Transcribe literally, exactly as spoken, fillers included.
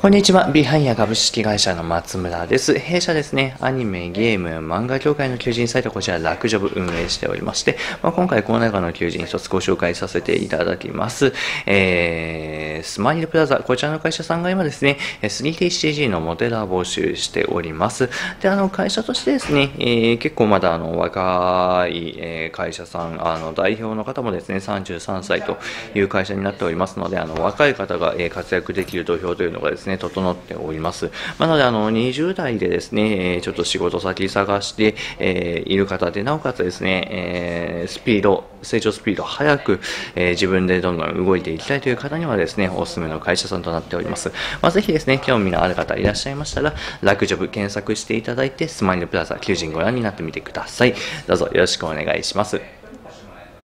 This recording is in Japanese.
こんにちは。ビハイヤ株式会社の松村です。弊社ですね、アニメ、ゲーム、漫画協会の求人サイト、こちら、楽ジョブ運営しておりまして、まあ、今回、この中の求人一つご紹介させていただきます。えー、スマイルプラザ、こちらの会社さんが今ですね、スリーディーシージー のモデラー募集しております。で、あの、会社としてですね、えー、結構まだ、あの、若い会社さん、あの、代表の方もですね、さんじゅうさんさいという会社になっておりますので、あの、若い方が活躍できる土俵というのがですね、整っております。なので、あの、にじゅうだいでですね、ちょっと仕事先探して、えー、いる方で、なおかつですね、えー、スピード、成長スピード早く、えー、自分でどんどん動いていきたいという方にはですね、おすすめの会社さんとなっております。まあ、ぜひですね、興味のある方いらっしゃいましたら、楽ジョブ検索していただいて、スマイルプラザ求人ご覧になってみてください。どうぞよろしくお願いします。